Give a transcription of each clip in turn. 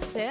Café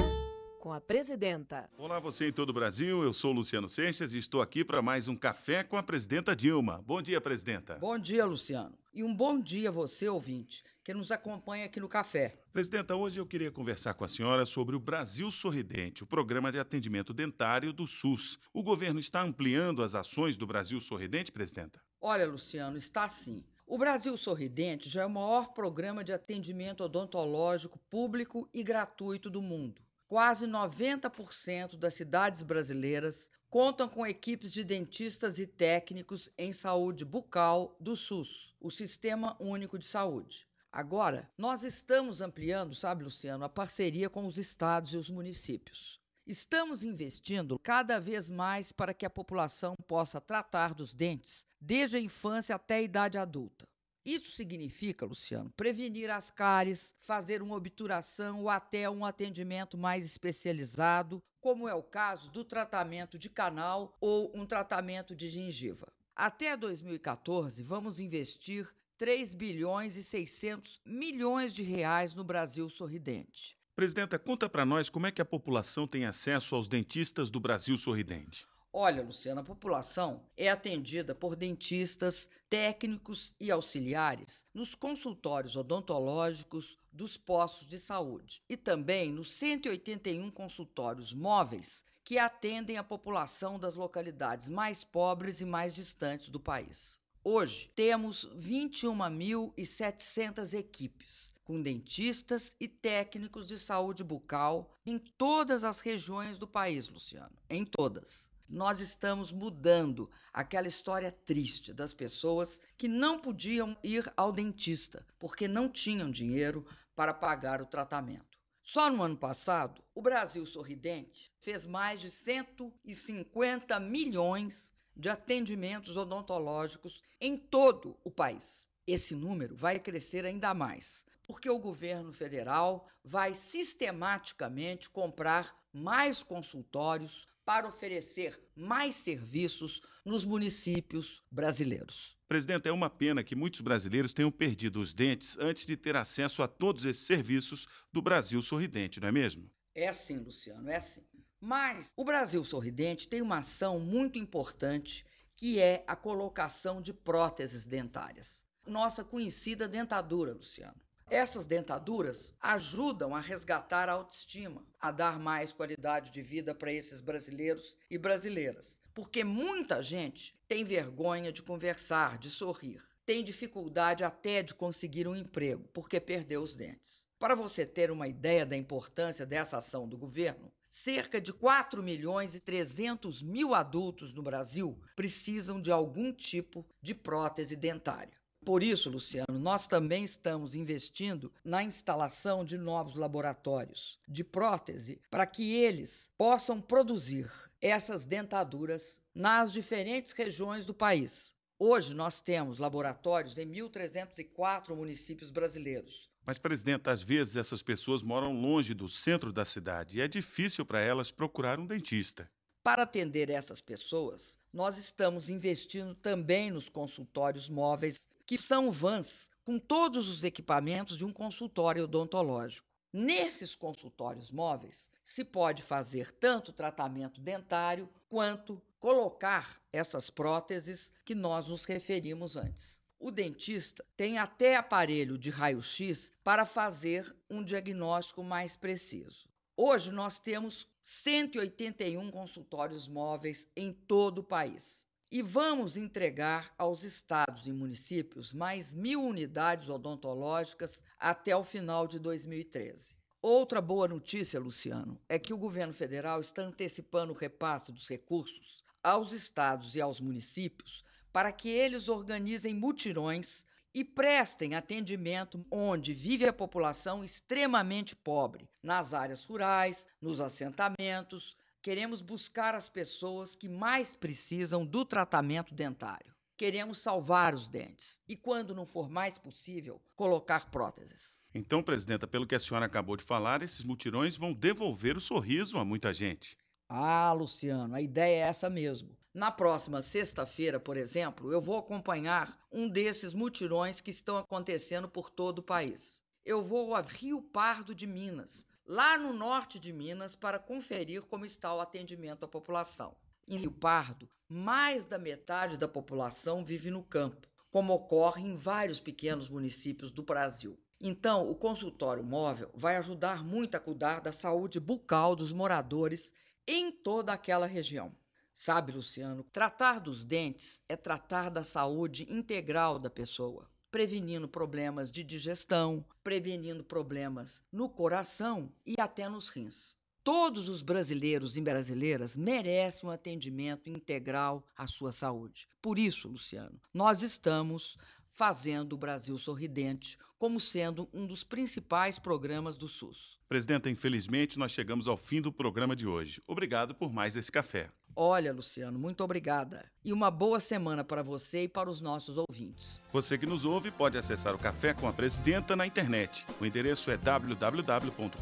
com a Presidenta. Olá você em todo o Brasil, eu sou Luciano Sanches e estou aqui para mais um Café com a Presidenta Dilma. Bom dia, Presidenta. Bom dia, Luciano. E um bom dia a você, ouvinte, que nos acompanha aqui no Café. Presidenta, hoje eu queria conversar com a senhora sobre o Brasil Sorridente, o programa de atendimento dentário do SUS. O governo está ampliando as ações do Brasil Sorridente, Presidenta? Olha, Luciano, está sim. O Brasil Sorridente já é o maior programa de atendimento odontológico público e gratuito do mundo. Quase 90% das cidades brasileiras contam com equipes de dentistas e técnicos em saúde bucal do SUS, o Sistema Único de Saúde. Agora, nós estamos ampliando, sabe, Luciano, a parceria com os estados e os municípios. Estamos investindo cada vez mais para que a população possa tratar dos dentes desde a infância até a idade adulta. Isso significa, Luciano, prevenir as cáries, fazer uma obturação ou até um atendimento mais especializado, como é o caso do tratamento de canal ou um tratamento de gengiva. Até 2014, vamos investir 3 bilhões e 600 milhões de reais no Brasil Sorridente. Presidenta, conta para nós como é que a população tem acesso aos dentistas do Brasil Sorridente. Olha, Luciana, a população é atendida por dentistas, técnicos e auxiliares nos consultórios odontológicos dos postos de saúde e também nos 181 consultórios móveis que atendem a população das localidades mais pobres e mais distantes do país. Hoje, temos 21.700 equipes, com dentistas e técnicos de saúde bucal em todas as regiões do país, Luciano, em todas. Nós estamos mudando aquela história triste das pessoas que não podiam ir ao dentista porque não tinham dinheiro para pagar o tratamento. Só no ano passado, o Brasil Sorridente fez mais de 150 milhões de atendimentos odontológicos em todo o país. Esse número vai crescer ainda mais, porque o governo federal vai sistematicamente comprar mais consultórios para oferecer mais serviços nos municípios brasileiros. Presidente, é uma pena que muitos brasileiros tenham perdido os dentes antes de ter acesso a todos esses serviços do Brasil Sorridente, não é mesmo? É sim, Luciano, é sim. Mas o Brasil Sorridente tem uma ação muito importante, que é a colocação de próteses dentárias. Nossa conhecida dentadura, Luciano. Essas dentaduras ajudam a resgatar a autoestima, a dar mais qualidade de vida para esses brasileiros e brasileiras, porque muita gente tem vergonha de conversar, de sorrir, tem dificuldade até de conseguir um emprego, porque perdeu os dentes. Para você ter uma ideia da importância dessa ação do governo, cerca de 4 milhões e 300 mil adultos no Brasil precisam de algum tipo de prótese dentária. Por isso, Luciano, nós também estamos investindo na instalação de novos laboratórios de prótese para que eles possam produzir essas dentaduras nas diferentes regiões do país. Hoje nós temos laboratórios em 1.304 municípios brasileiros. Mas, Presidenta, às vezes essas pessoas moram longe do centro da cidade e é difícil para elas procurar um dentista. Para atender essas pessoas, nós estamos investindo também nos consultórios móveis, que são vans com todos os equipamentos de um consultório odontológico. Nesses consultórios móveis, se pode fazer tanto tratamento dentário quanto colocar essas próteses que nós nos referimos antes. O dentista tem até aparelho de raio-x para fazer um diagnóstico mais preciso. Hoje nós temos 181 consultórios móveis em todo o país. E vamos entregar aos estados e municípios mais 1.000 unidades odontológicas até o final de 2013. Outra boa notícia, Luciano, é que o governo federal está antecipando o repasse dos recursos aos estados e aos municípios para que eles organizem mutirões e prestem atendimento onde vive a população extremamente pobre, nas áreas rurais, nos assentamentos. Queremos buscar as pessoas que mais precisam do tratamento dentário. Queremos salvar os dentes e, quando não for mais possível, colocar próteses. Então, Presidenta, pelo que a senhora acabou de falar, esses mutirões vão devolver o sorriso a muita gente. Ah, Luciano, a ideia é essa mesmo. Na próxima sexta-feira, por exemplo, eu vou acompanhar um desses mutirões que estão acontecendo por todo o país. Eu vou a Rio Pardo de Minas. lá no norte de Minas para conferir como está o atendimento à população. Em Rio Pardo, mais da metade da população vive no campo, como ocorre em vários pequenos municípios do Brasil. Então, o consultório móvel vai ajudar muito a cuidar da saúde bucal dos moradores em toda aquela região. Sabe, Luciano, tratar dos dentes é tratar da saúde integral da pessoa, prevenindo problemas de digestão, prevenindo problemas no coração e até nos rins. Todos os brasileiros e brasileiras merecem um atendimento integral à sua saúde. Por isso, Luciano, nós estamos fazendo o Brasil Sorridente como sendo um dos principais programas do SUS. Presidenta, infelizmente nós chegamos ao fim do programa de hoje. Obrigado por mais esse café. Olha, Luciano, muito obrigada. E uma boa semana para você e para os nossos ouvintes. Você que nos ouve pode acessar o Café com a Presidenta na internet. O endereço é www.café.ebc.com.br.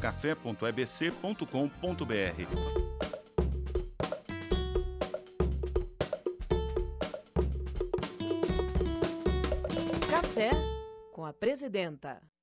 Café com a Presidenta.